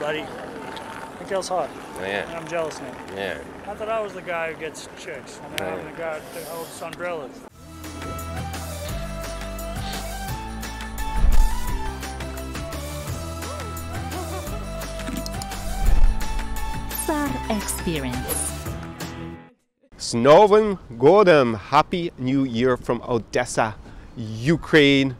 buddy. He kills hard. Yeah. And I'm jealous now. Yeah. I thought I was the guy who gets chicks, and now I'm the guy that holds umbrellas. Tsar Experience. Snowden Gordon, Happy New Year from Odessa, Ukraine.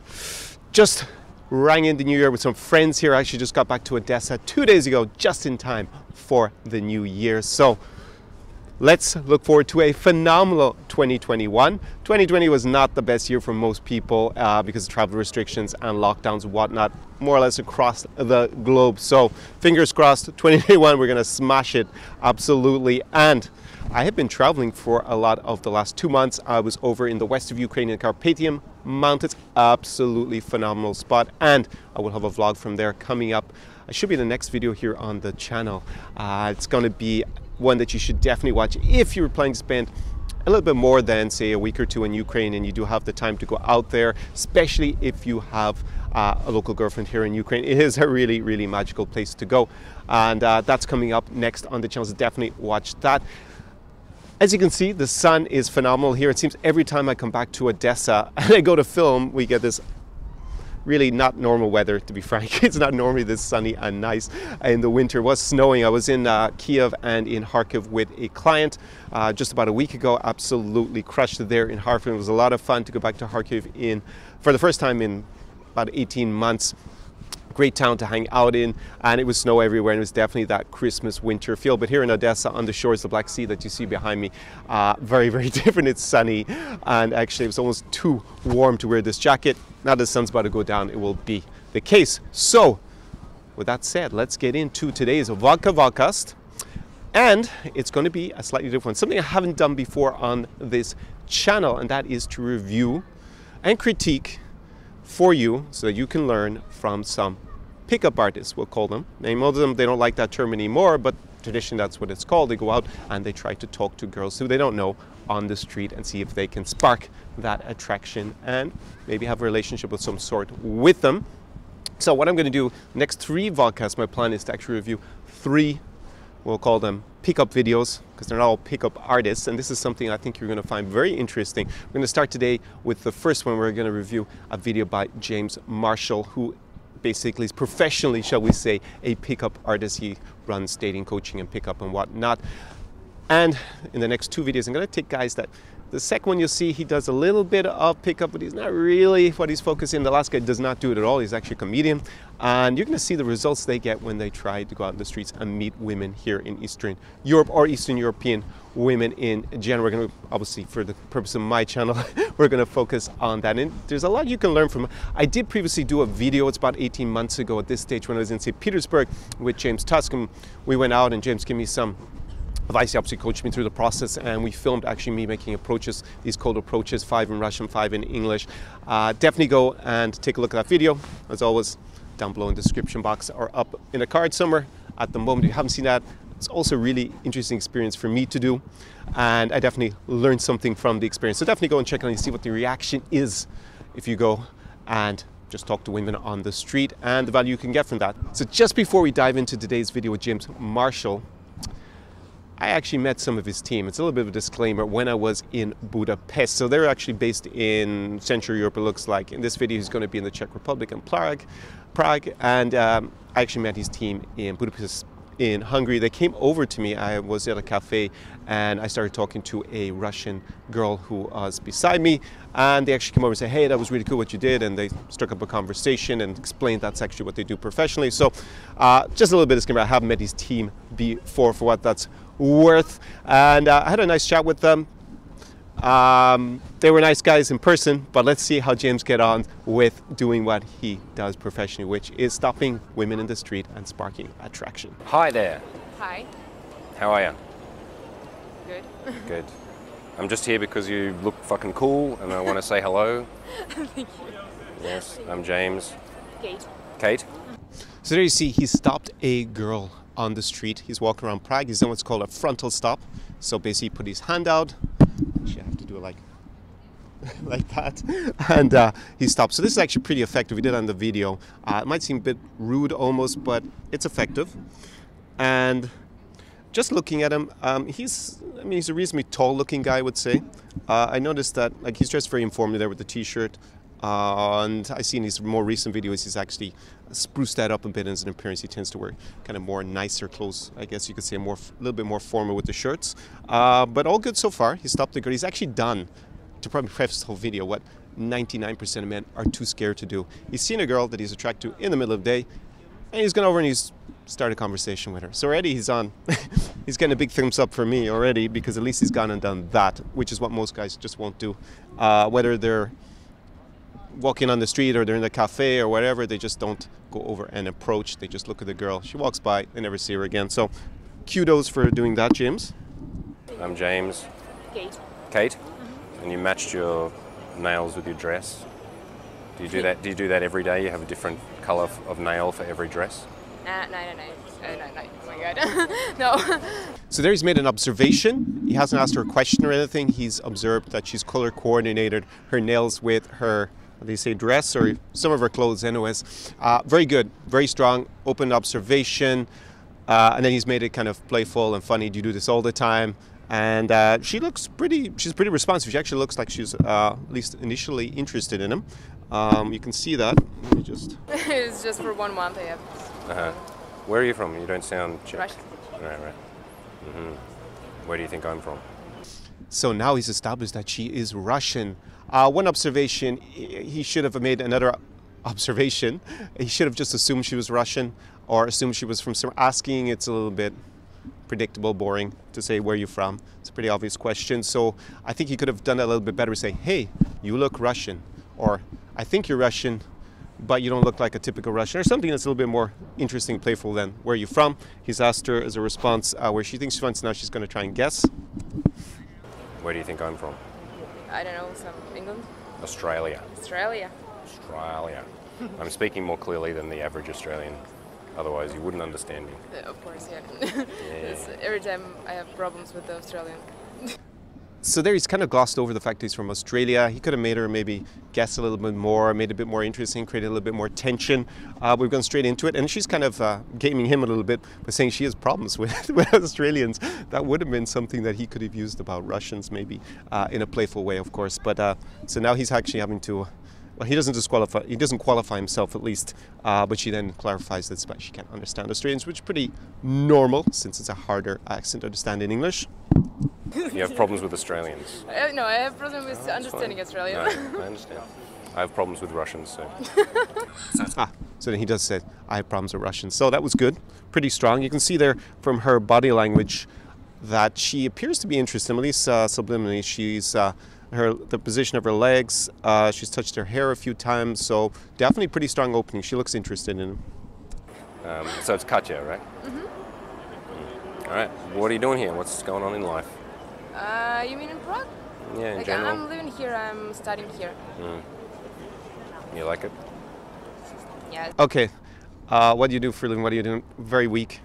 Just rang in the New Year with some friends here. I actually just got back to Odessa 2 days ago, just in time for the New Year. So let's look forward to a phenomenal 2021. 2020 was not the best year for most people because of travel restrictions and lockdowns and whatnot, more or less across the globe. So fingers crossed, 2021, we're gonna smash it, absolutely. And I have been traveling for a lot of the last 2 months. I was over in the west of Ukraine in Carpathian Mountains, absolutely phenomenal spot. And I will have a vlog from there coming up. It should be the next video here on the channel. It's gonna be one that you should definitely watch if you're planning to spend a little bit more than say a week or two in Ukraine and you do have the time to go out there, especially if you have a local girlfriend here in Ukraine. It is a really, really magical place to go. And that's coming up next on the channel, so definitely watch that. As you can see, the sun is phenomenal here. It seems every time I come back to Odessa and I go to film, we get this really not normal weather, to be frank. It's not normally this sunny and nice. In the winter, it was snowing. I was in Kiev and in Kharkiv with a client just about a week ago. Absolutely crushed it there in Kharkiv. It was a lot of fun to go back to Kharkiv for the first time in about 18 months. Great town to hang out in, and it was snow everywhere, and it was definitely that Christmas winter feel. But here in Odessa, on the shores of the Black Sea that you see behind me, very, very different. It's sunny, and actually it was almost too warm to wear this jacket. Now the sun's about to go down, it will be the case. So with that said, let's get into today's Vodka Vodkast, and it's going to be a slightly different one, something I haven't done before on this channel, and that is to review and critique for you so that you can learn from some pickup artists, we'll call them. Now, most of them, they don't like that term anymore, but traditionally that's what it's called. They go out and they try to talk to girls who they don't know on the street and see if they can spark that attraction and maybe have a relationship of some sort with them. So what I'm going to do next 3 vodcasts, my plan is to actually review 3, we'll call them pickup videos, because they're not all pickup artists, and this is something I think you're going to find very interesting. We're going to start today with the first one. We're going to review a video by James Marshall, who basically is professionally, shall we say, a pickup artist. He runs dating coaching and pickup and whatnot. And in the next 2 videos, I'm going to take guys that the second one you'll see, he does a little bit of pickup, but he's not really what he's focusing. The last guy does not do it at all. He's actually a comedian. And you're going to see the results they get when they try to go out in the streets and meet women here in Eastern Europe, or Eastern European women in general. We're going to, obviously, for the purpose of my channel, we're going to focus on that. And there's a lot you can learn from. I did previously do a video, it's about 18 months ago at this stage, when I was in St. Petersburg with James Tusk. And we went out and James gave me some advice. He obviously coached me through the process, and we filmed actually me making approaches, these cold approaches, 5 in Russian, 5 in English. Definitely go and take a look at that video. As always, down below in the description box or up in a card somewhere. At the moment, if you haven't seen that, it's also a really interesting experience for me to do, and I definitely learned something from the experience. So definitely go and check it out and see what the reaction is if you go and just talk to women on the street and the value you can get from that. So just before we dive into today's video with James Marshall, I actually met some of his team. It's a little bit of a disclaimer, when I was in Budapest. So they're actually based in Central Europe, it looks like. In this video, he's going to be in the Czech Republic and Prague. And I actually met his team in Budapest, in Hungary. They came over to me. I was at a cafe and I started talking to a Russian girl who was beside me. And they actually came over and said, hey, that was really cool what you did. And they struck up a conversation and explained that's actually what they do professionally. So just a little bit of disclaimer, I haven't met his team before, for what that's worth. And I had a nice chat with them. They were nice guys in person, but let's see how James get on with doing what he does professionally, which is stopping women in the street and sparking attraction. Hi there. Hi. How are you? Good. Good. I'm just here because you look fucking cool and I want to say hello. Thank you. Yes, I'm James. Kate. Kate. So there you see, he stopped a girl on the street. He's walking around Prague. He's done what's called a frontal stop. So basically he put his hand out. Actually, I have to do it like like that, and he stopped. So this is actually pretty effective. We did it on the video. It might seem a bit rude almost, but it's effective. And just looking at him, he's a reasonably tall-looking guy, I would say. I noticed that he's dressed very informally there with the t-shirt, and I see in his more recent videos he's actually spruced that up a bit as an appearance. He tends to wear kind of more nicer clothes, I guess you could say, a little bit more formal with the shirts. But all good so far. He stopped the girl. He's actually done, to probably preface the whole video, what 99% of men are too scared to do. He's seen a girl that he's attracted to in the middle of the day, and he's gone over and he's started a conversation with her. So already he's on. He's getting a big thumbs up for me already, because at least he's gone and done that, which is what most guys just won't do. Whether they're walking on the street or they're in the cafe or whatever, they just don't go over and approach. They just look at the girl. She walks by, they never see her again. So kudos for doing that, James. I'm James. Kate. Kate? And you matched your nails with your dress. Do you do that? Do you do that every day? You have a different color of nail for every dress? No. Oh my God. No. So there he's made an observation. He hasn't asked her a question or anything. He's observed that she's color coordinated her nails with her, what do you say, dress or some of her clothes anyways. Very good, very strong, open observation. And then he's made it kind of playful and funny. Do you do this all the time? And she's pretty responsive. She actually looks like she's at least initially interested in him. You can see that. Let me just... It's just for 1 month, I have. Uh-huh. Where are you from? You don't sound Czech. Russian. Right. Mm-hmm. Where do you think I'm from? So now he's established that she is Russian. One observation, he should have made another observation. He should have just assumed she was Russian or assumed she was from somewhere. Asking, it's a little bit predictable, boring to say, where are you from? It's a pretty obvious question. So I think he could have done that a little bit better, saying, hey, you look Russian, or I think you're Russian, but you don't look like a typical Russian, or something that's a little bit more interesting, playful than where are you from? He's asked her as a response where she thinks she's from. So now she's going to try and guess. Where do you think I'm from? I don't know, some England? Australia. I'm speaking more clearly than the average Australian. Otherwise, you wouldn't understand me. Of course, yeah. Every time I have problems with the Australian. So there he's kind of glossed over the fact that he's from Australia. He could have made her maybe guess a little bit more, made it a bit more interesting, created a little bit more tension. We've gone straight into it, and she's kind of gaming him a little bit by saying she has problems with Australians. That would have been something that he could have used about Russians, maybe in a playful way, of course. But so now he's actually having to... Well, he doesn't qualify himself, at least, but she then clarifies that she can't understand Australians, which is pretty normal, since it's a harder accent to understand in English. You have problems with Australians? No, I have problems with understanding Australians. No, I understand. I have problems with Russians, so... So then he does say, I have problems with Russians. So that was good, pretty strong. You can see there from her body language that she appears to be interested, at least subliminally. She's... the position of her legs, she's touched her hair a few times, so definitely pretty strong opening. She looks interested in him. So it's Katya, right? Mm-hmm. All right, what are you doing here? What's going on in life? You mean in Prague? Yeah, in general. I'm living here, I'm studying here. Mm. You like it? Yeah. Okay, what do you do for a living? What are you doing? Very weak.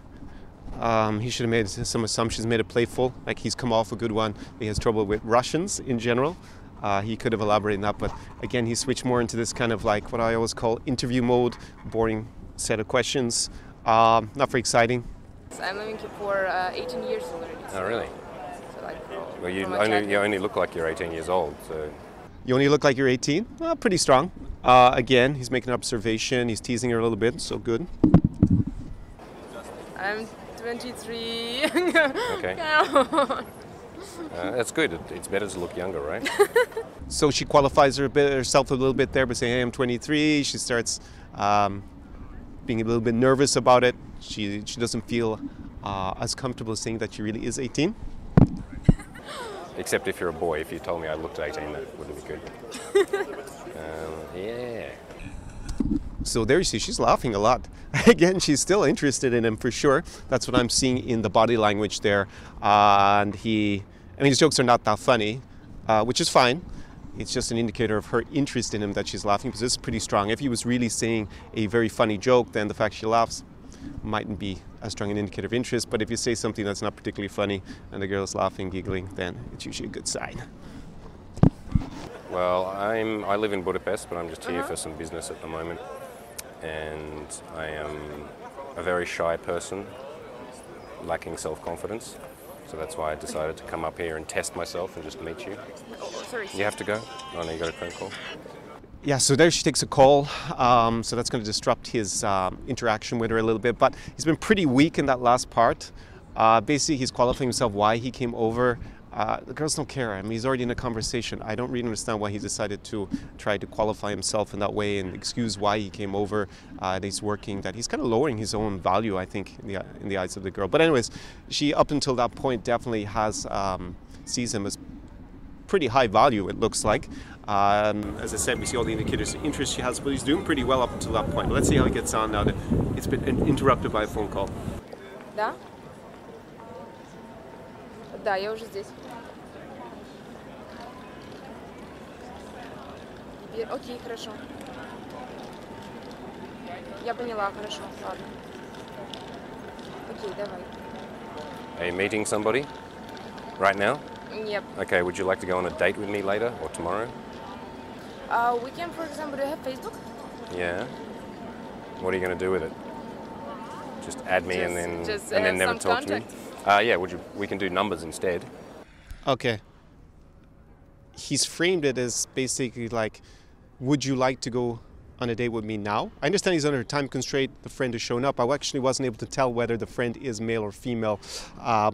He should have made some assumptions, made it playful, like he's come off a good one. He has trouble with Russians in general. He could have elaborated on that, but again, he switched more into this kind of like what I always call interview mode, boring set of questions, not very exciting. I'm living here for 18 years already. So. Oh, really? So like well, you only look like you're 18 years old, so... You only look like you're 18? Well, pretty strong. Again, he's making an observation, he's teasing her a little bit, so good. I'm 23. Okay. That's good. It's better to look younger, right? So she qualifies herself a little bit there by saying, hey, I'm 23. She starts being a little bit nervous about it. She doesn't feel as comfortable saying that she really is 18. Except if you're a boy. If you told me I looked 18, that wouldn't be good. Yeah. So there you see, she's laughing a lot. Again, she's still interested in him for sure. That's what I'm seeing in the body language there. His jokes are not that funny, which is fine. It's just an indicator of her interest in him that she's laughing, because this is pretty strong. If he was really saying a very funny joke, then the fact she laughs mightn't be as strong an indicator of interest. But if you say something that's not particularly funny and the girl's laughing, giggling, then it's usually a good sign. Well, I live in Budapest, but I'm just here for some business at the moment. And I am a very shy person, lacking self-confidence. So that's why I decided to come up here and test myself and just meet you. Oh, sorry. You have to go? Oh, no, you got a phone call. Yeah, so there she takes a call, so that's going to disrupt his interaction with her a little bit, but he's been pretty weak in that last part. Basically, he's qualifying himself why he came over. The girls don't care. I mean, he's already in a conversation. I don't really understand why he decided to try to qualify himself in that way and excuse why he came over. That he's working, that he's kind of lowering his own value, I think, in the eyes of the girl. But anyways, she, up until that point, definitely has sees him as pretty high value, it looks like. As I said, we see all the indicators of interest she has, but he's doing pretty well up until that point. Let's see how he gets on now that it's been interrupted by a phone call. Да? Да, я уже здесь. Окей, хорошо. Я поняла, хорошо, ладно. Окей, давай. Are you meeting somebody right now? Yep. Okay, would you like to go on a date with me later or tomorrow? We can, for example, do you have Facebook? Yeah. What are you going to do with it? Just add me and then never talk contact. To me? Yeah, we can do numbers instead. Okay. He's framed it as basically like, would you like to go on a date with me now? I understand he's under a time constraint, the friend has shown up. I actually wasn't able to tell whether the friend is male or female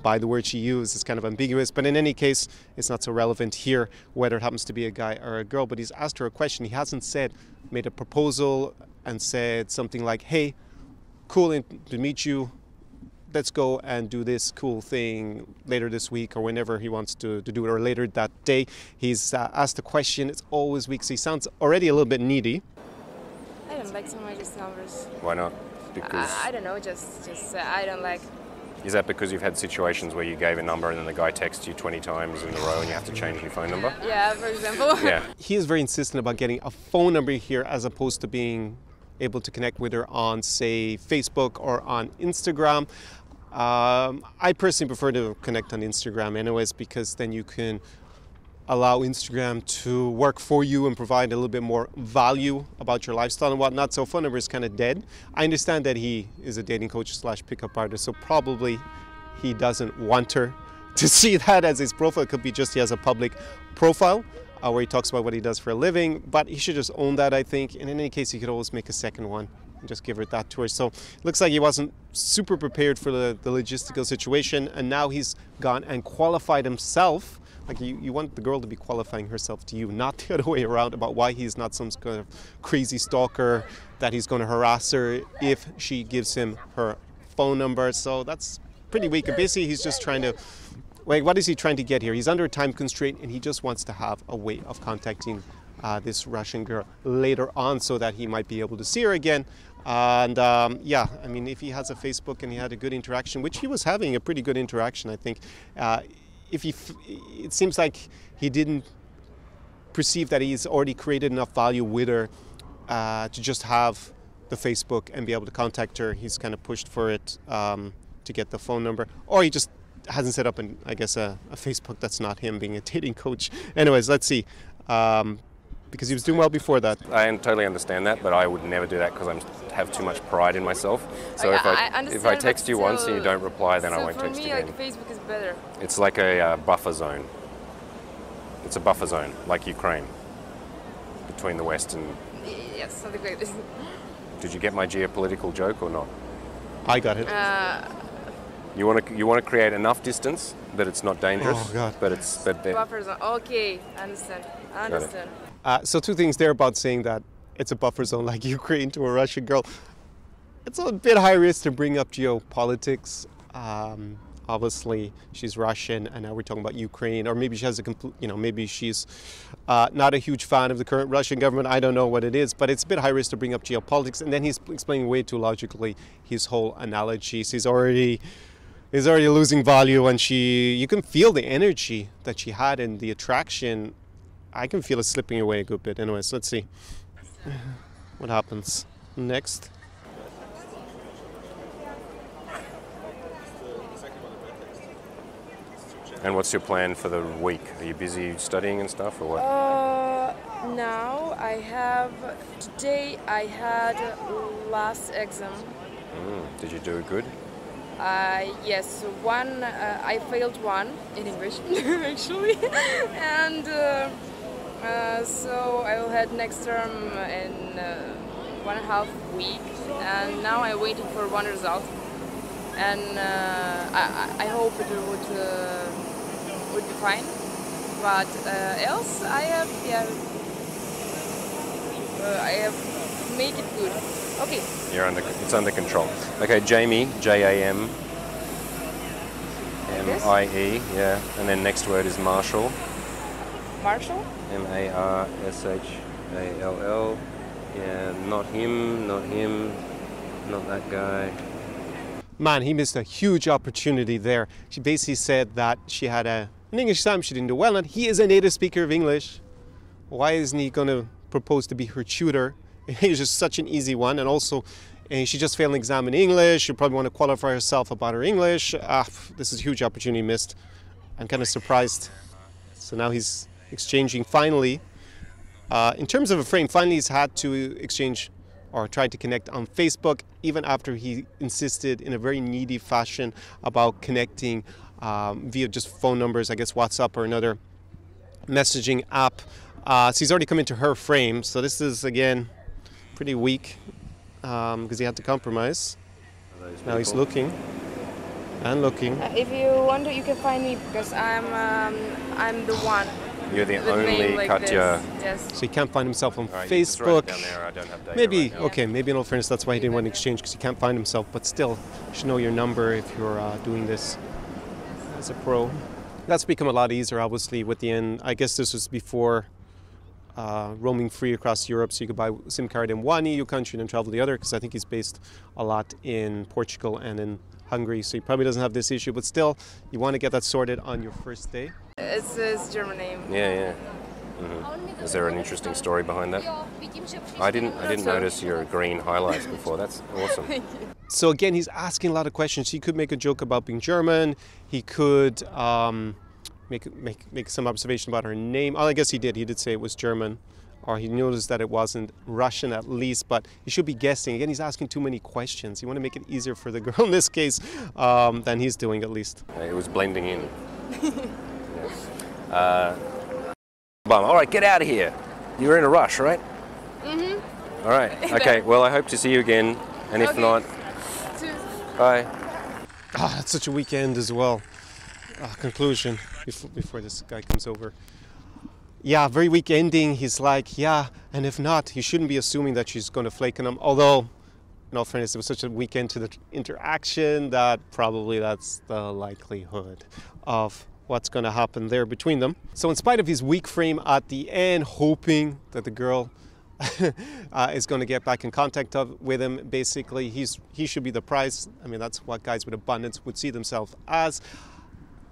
by the word she used. It's kind of ambiguous, but in any case, it's not so relevant here whether it happens to be a guy or a girl, but he's asked her a question. He hasn't said, made a proposal and said something like, hey, cool to meet you, let's go and do this cool thing later this week or whenever he wants to do it or later that day. He's asked a question, it's always weak, so he sounds already a little bit needy. I don't like so much these numbers. Why not? Because I don't know, just I don't like. Is that because you've had situations where you gave a number and then the guy texts you 20 times in a row and you have to change your phone number? Yeah, for example. Yeah. He is very insistent about getting a phone number here as opposed to being able to connect with her on, say, Facebook or on Instagram. I personally prefer to connect on Instagram anyways, because then you can allow Instagram to work for you and provide a little bit more value about your lifestyle and whatnot. So phone number is kind of dead. I understand that he is a dating coach / pickup artist, so probably he doesn't want her to see that as his profile. It could be just he has a public profile where he talks about what he does for a living, but he should just own that, I think. And in any case, he could always make a second one and just give her that tour. So it looks like he wasn't super prepared for the logistical situation, and now he's gone and qualified himself. Like you want the girl to be qualifying herself to you, not the other way around, about why he's not some kind of crazy stalker, that he's going to harass her if she gives him her phone number. So that's pretty weak. And basically, he's just trying to, like, what is he trying to get here? He's under a time constraint, and he just wants to have a way of contacting this Russian girl later on so that he might be able to see her again. And yeah, I mean, if he has a Facebook and he had a good interaction, which he was having a pretty good interaction, I think, it seems like he didn't perceive that he's already created enough value with her to just have the Facebook and be able to contact her. He's kind of pushed for it to get the phone number, or he just hasn't set up, I guess, a Facebook. That's not him being a dating coach. Anyways, let's see, because he was doing well before that. I totally understand that, but I would never do that because I have too much pride in myself. So okay, if I text you once and you don't reply, then I won't text you again. So for me, like, Facebook is better. It's like a buffer zone. It's a buffer zone, like Ukraine, between the West and... Yes, something like this. Did you get my geopolitical joke or not? I got it. You want to create enough distance that it's not dangerous. Oh God! But it's buffer zone. Okay, I understand. So two things there about saying that it's a buffer zone like Ukraine to a Russian girl. It's a bit high risk to bring up geopolitics. Obviously, she's Russian, and now we're talking about Ukraine, or maybe she has a complete, you know, maybe she's not a huge fan of the current Russian government. I don't know what it is, but it's a bit high risk to bring up geopolitics. And then he's explaining way too logically his whole analogy. So he's already losing value, and you can feel the energy that she had and the attraction. I can feel it slipping away a good bit. Anyways, let's see what happens next. And what's your plan for the week? Are you busy studying and stuff, or what? now I have, today I had last exam. Did you do good? Yes, one, I failed one in English, actually, and so I will head next term in 1.5 weeks, and now I'm waiting for one result, and I hope it would be fine, but else I have made it good. Okay. You're under, it's under control. Okay, Jamie, J-A-M-M-I-E, yeah. And then next word is Marshall. Marshall? M-A-R-S-H-A-L-L. Yeah, not him, not him, not that guy. Man, he missed a huge opportunity there. She basically said that she had an English exam, she didn't do well, and he is a native speaker of English. Why isn't he going to propose to be her tutor? It's just such an easy one, and also she just failed an exam in English. She probably want to qualify herself about her English. This is a huge opportunity missed. I'm kind of surprised. So now he's exchanging finally. In terms of a frame, finally he's had to exchange or try to connect on Facebook, even after he insisted in a very needy fashion about connecting via just phone numbers, I guess WhatsApp or another messaging app. So he's already come into her frame. So this is, again, pretty weak because he had to compromise. Now he's looking and looking. If you want to, you can find me because I'm the one. You're the only like Katya. Yes. So he can't find himself on Facebook. Maybe, okay, maybe in all fairness that's why he didn't want to exchange because he can't find himself, but still you should know your number if you're doing this as a pro. That's become a lot easier obviously with the end. I guess this was before roaming free across Europe, so you could buy a SIM card in one EU country and then travel to the other, because I think he's based a lot in Portugal and in Hungary, so he probably doesn't have this issue, but still, you want to get that sorted on your first day. It's Germany. Yeah, yeah. Mm-hmm. Is there an interesting story behind that? I didn't notice your green highlights before. That's awesome. Thank you. So again, he's asking a lot of questions. He could make a joke about being German. He could make some observation about her name. Oh, I guess he did. He did say it was German, or he noticed that it wasn't Russian at least, but you should be guessing. Again, he's asking too many questions. You want to make it easier for the girl in this case than he's doing at least. It was blending in. Yeah. All right, get out of here. You were in a rush, right? Mm-hmm. All right, okay. Well, I hope to see you again, and if not, bye. Ah, it's such a weak end as well. Conclusion before this guy comes over. Yeah, very weak ending. He's like, yeah, and if not, he shouldn't be assuming that she's going to flake on him. Although, in all fairness, it was such a weak end to the interaction that probably that's the likelihood of what's going to happen there between them. So in spite of his weak frame at the end, hoping that the girl is going to get back in contact with him, basically, he should be the prize. I mean, that's what guys with abundance would see themselves as.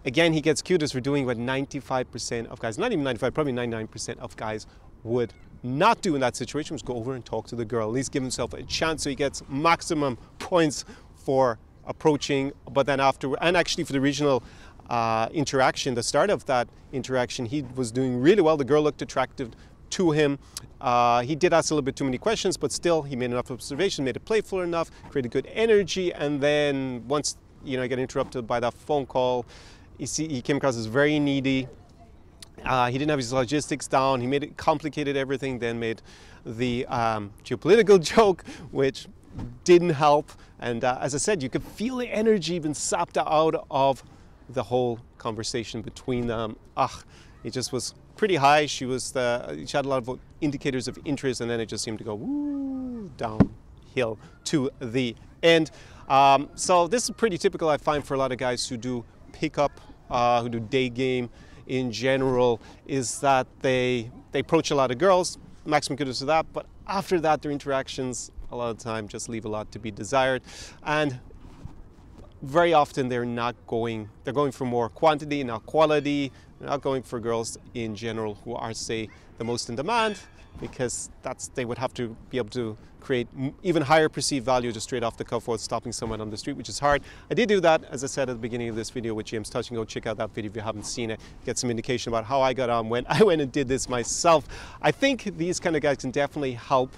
Again, he gets cutest for doing what 95% of guys, not even 95, probably 99% of guys would not do in that situation, was go over and talk to the girl. At least give himself a chance so he gets maximum points for approaching, but then after, and actually for the regional interaction, the start of that interaction, he was doing really well. The girl looked attractive to him. He did ask a little bit too many questions, but still he made enough observation, made it playful enough, created good energy, and then once, you know, I get interrupted by that phone call, he came across as very needy. He didn't have his logistics down. He made it complicated everything, then made the geopolitical joke, which didn't help. And as I said, you could feel the energy being sapped out of the whole conversation between them. It just was pretty high. She had a lot of indicators of interest, and then it just seemed to go woo, downhill to the end. So this is pretty typical, I find, for a lot of guys who do pickup, who do day game in general, is that they approach a lot of girls, maximum kudos to that, but after that their interactions a lot of the time just leave a lot to be desired. And very often they're going for more quantity, not quality. They're not going for girls in general who are, say, the most in demand, because they would have to be able to create even higher perceived value just straight off the cuff without stopping someone on the street, which is hard. I did do that, as I said at the beginning of this video, with James Tusk. Go check out that video if you haven't seen it. Get some indication about how I got on when I went and did this myself. I think these kind of guys can definitely help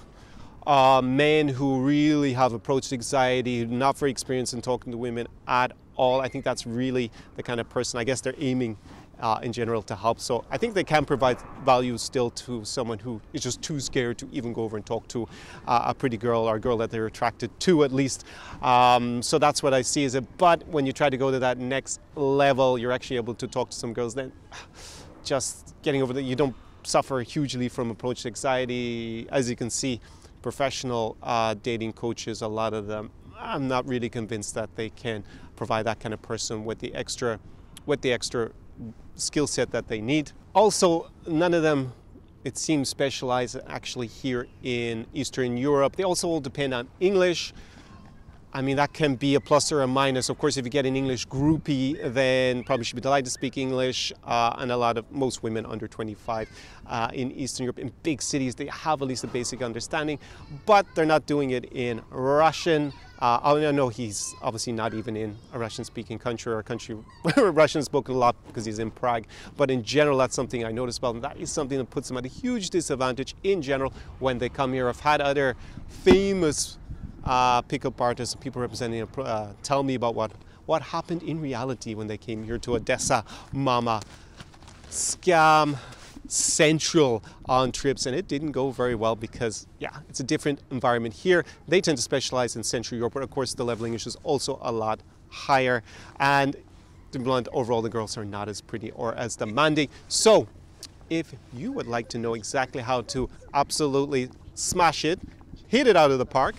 men who really have approached anxiety, not very experienced in talking to women at all. I think that's really the kind of person, I guess, they're aiming in general to help. So I think they can provide value still to someone who is just too scared to even go over and talk to a pretty girl or a girl that they're attracted to, at least. So that's what I see is it. But when you try to go to that next level, you're actually able to talk to some girls, then just getting over that, you don't suffer hugely from approach anxiety. As you can see, professional dating coaches, a lot of them, I'm not really convinced that they can provide that kind of person with the extra skill set that they need. Also, none of them, it seems, specialize actually here in Eastern Europe. They also all depend on English. I mean, that can be a plus or a minus. Of course, if you get an English groupie, then probably should be delighted to speak English. And a lot of most women under 25 in Eastern Europe, in big cities, they have at least a basic understanding, but they're not doing it in Russian. I know he's obviously not even in a Russian-speaking country or a country where Russian is spoken a lot, because he's in Prague. But in general, that's something I noticed about, and that is something that puts them at a huge disadvantage in general when they come here. I've had other famous pickup artists, people representing tell me about what happened in reality when they came here to Odessa, Mama, Scam Central on trips, and it didn't go very well because, yeah, it's a different environment here. They tend to specialize in Central Europe, but of course the leveling is also a lot higher, and to be blunt, overall the girls are not as pretty or as demanding. So if you would like to know exactly how to absolutely smash it, hit it out of the park,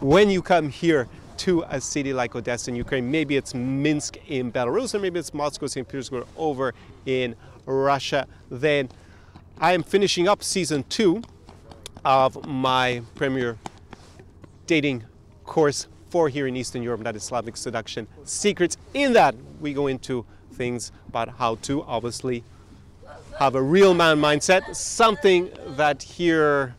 when you come here to a city like Odessa in Ukraine, maybe it's Minsk in Belarus, or maybe it's Moscow, St. Petersburg over in Russia, then I am finishing up season 2 of my premier dating course for here in Eastern Europe, that is Slavic Seduction Secrets. In that, we go into things about how to obviously have a real man mindset, something that here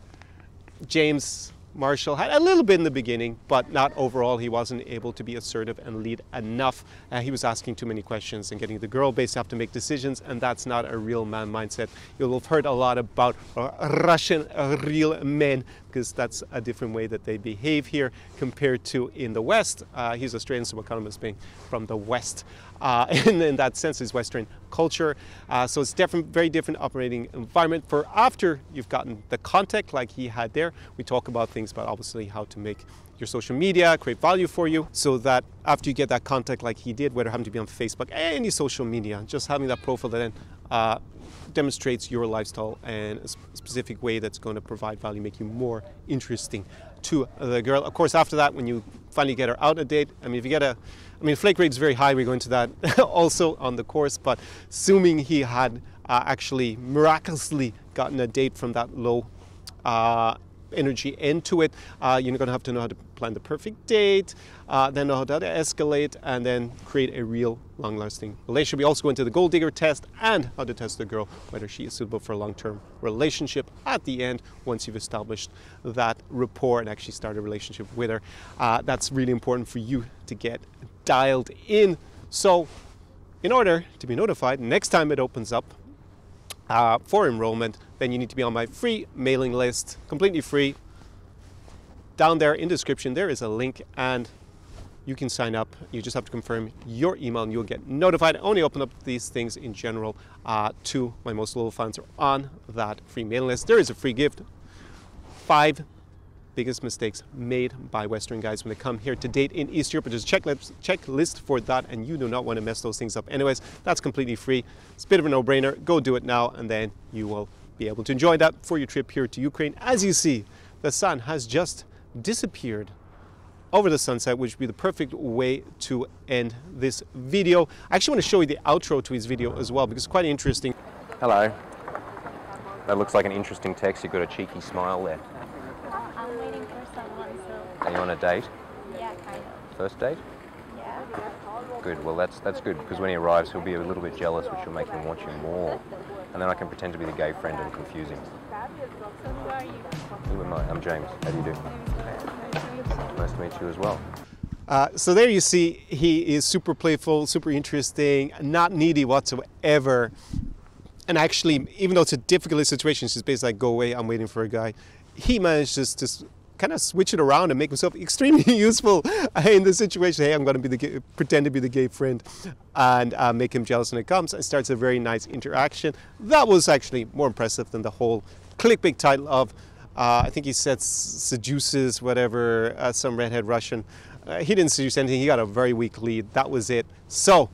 James Marshall had a little bit in the beginning, but not overall. He wasn't able to be assertive and lead enough. He was asking too many questions and getting the girl based have to make decisions, and that's not a real man mindset. You'll have heard a lot about Russian real men, because that's a different way that they behave here compared to in the West. He's Australian, so what economist being from the West. And in that sense, it's Western culture. So it's different, very different operating environment. For after you've gotten the contact like he had there, we talk about things about obviously how to make your social media create value for you, so that after you get that contact like he did, whether having to be on Facebook, any social media, just having that profile that then demonstrates your lifestyle and a specific way that's going to provide value, make you more interesting to the girl. Of course, after that, when you finally get her out a date, I mean, if you get a, I mean, flake rate is very high. We go into that also on the course, but assuming he had actually miraculously gotten a date from that low energy into it, you're going to have to know how to plan the perfect date, then know how to escalate, and then create a real long-lasting relationship. We also go into the gold digger test and how to test the girl, whether she is suitable for a long-term relationship at the end, once you've established that rapport and actually start a relationship with her. That's really important for you to get dialed in. So in order to be notified next time it opens up for enrollment, then you need to be on my free mailing list, completely free. Down there in the description, there is a link, and you can sign up. You just have to confirm your email and you'll get notified. I only open up these things in general to my most loyal fans are on that free mailing list. There is a free gift, 5 biggest mistakes made by Western guys when they come here to date in East Europe. There's a checklist for that, and you do not want to mess those things up. Anyways, that's completely free. It's a bit of a no-brainer. Go do it now, and then you will be able to enjoy that for your trip here to Ukraine. As you see, the sun has just disappeared over the sunset, which would be the perfect way to end this video. I actually want to show you the outro to his video as well, because it's quite interesting. Hello. That looks like an interesting text. You've got a cheeky smile there. I'm waiting for someone, so... Are you on a date? Yeah, kind of. First date? Good, well that's good, because when he arrives he'll be a little bit jealous, which will make him want you more. And then I can pretend to be the gay friend and confuse him. Who are you? Who am I? I'm James. How do you do? Nice to meet you as well. So there you see, he is super playful, super interesting, not needy whatsoever. And actually, even though it's a difficult situation, she's basically like, go away, I'm waiting for a guy. He manages to kind of switch it around and make himself extremely useful in this situation. Hey, I'm going to be pretend to be the gay friend and make him jealous when it comes. It starts a very nice interaction. That was actually more impressive than the whole clickbait title of, I think he said seduces whatever, some redhead Russian. He didn't seduce anything. He got a very weak lead. That was it. So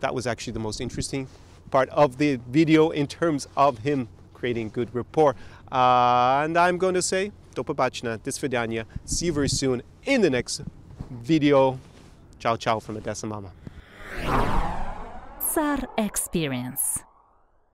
that was actually the most interesting part of the video in terms of him creating good rapport. And I'm going to say, do popatrzenia, do svidaniya. See you very soon in the next video. Ciao, ciao from Odessa Mama. Tsar Experience.